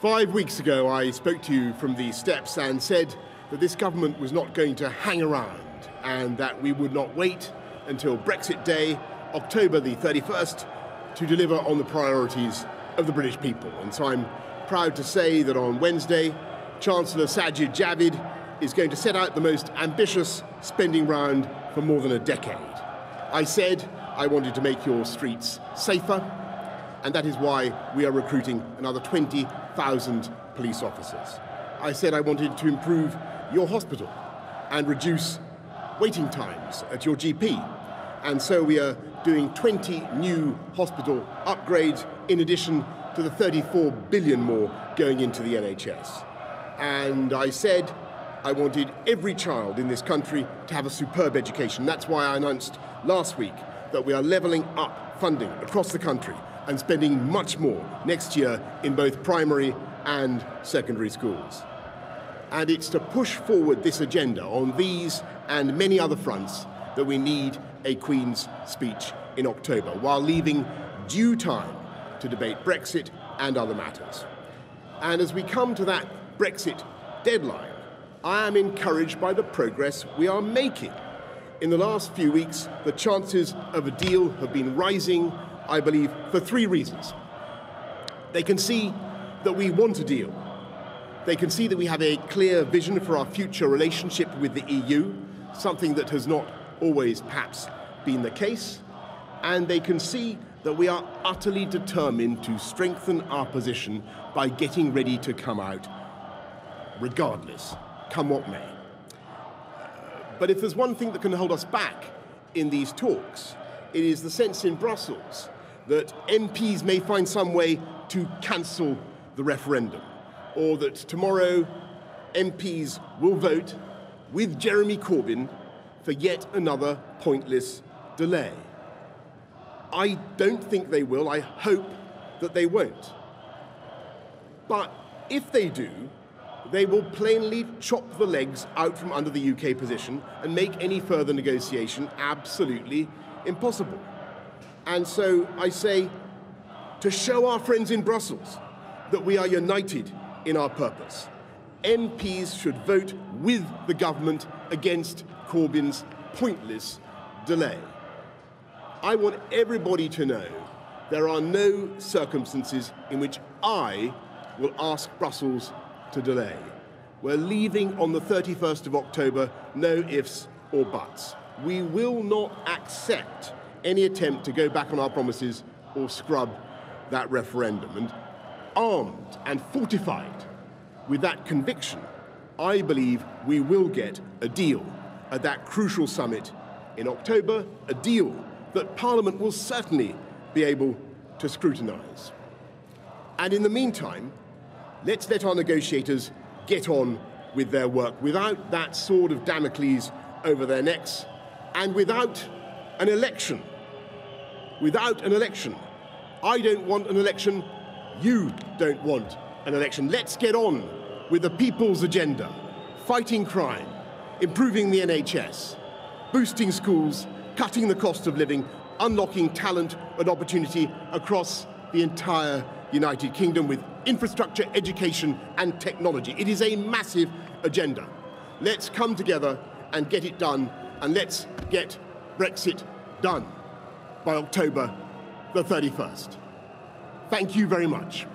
5 weeks ago, I spoke to you from the steps and said that this government was not going to hang around and that we would not wait until Brexit Day, October the 31st, to deliver on the priorities of the British people. And so I'm proud to say that on Wednesday, Chancellor Sajid Javid is going to set out the most ambitious spending round for more than a decade. I said I wanted to make your streets safer, and that is why we are recruiting another 20,000 police officers. I said I wanted to improve your hospital and reduce waiting times at your GP. And so we are doing 20 new hospital upgrades in addition to the 34 billion more going into the NHS. And I said I wanted every child in this country to have a superb education. That's why I announced last week that we are levelling up funding across the country and spending much more next year in both primary and secondary schools. And it's to push forward this agenda on these and many other fronts that we need a Queen's speech in October, while leaving due time to debate Brexit and other matters. And as we come to that Brexit deadline, I am encouraged by the progress we are making. In the last few weeks, the chances of a deal have been rising, I believe, for three reasons. They can see that we want a deal. They can see that we have a clear vision for our future relationship with the EU, something that has not always perhaps been the case. And they can see that we are utterly determined to strengthen our position by getting ready to come out, regardless, come what may. But if there's one thing that can hold us back in these talks, it is the sense in Brussels that MPs may find some way to cancel the referendum, or that tomorrow MPs will vote with Jeremy Corbyn for yet another pointless delay. I don't think they will. I hope that they won't. But if they do, they will plainly chop the legs out from under the UK position and make any further negotiation absolutely impossible. And so I say, to show our friends in Brussels that we are united in our purpose, MPs should vote with the government against Corbyn's pointless delay. I want everybody to know there are no circumstances in which I will ask Brussels to delay. We're leaving on the 31st of October, no ifs or buts. We will not accept any attempt to go back on our promises or scrub that referendum. And armed and fortified with that conviction, I believe we will get a deal at that crucial summit in October, a deal that Parliament will certainly be able to scrutinise. And in the meantime, let's let our negotiators get on with their work without that sword of Damocles over their necks and without an election. Without an election. I don't want an election. You don't want an election. Let's get on with the people's agenda, fighting crime, improving the NHS, boosting schools, cutting the cost of living, unlocking talent and opportunity across the entire United Kingdom with infrastructure, education and technology. It is a massive agenda. Let's come together and get it done, and let's get Brexit done by October the 31st. Thank you very much.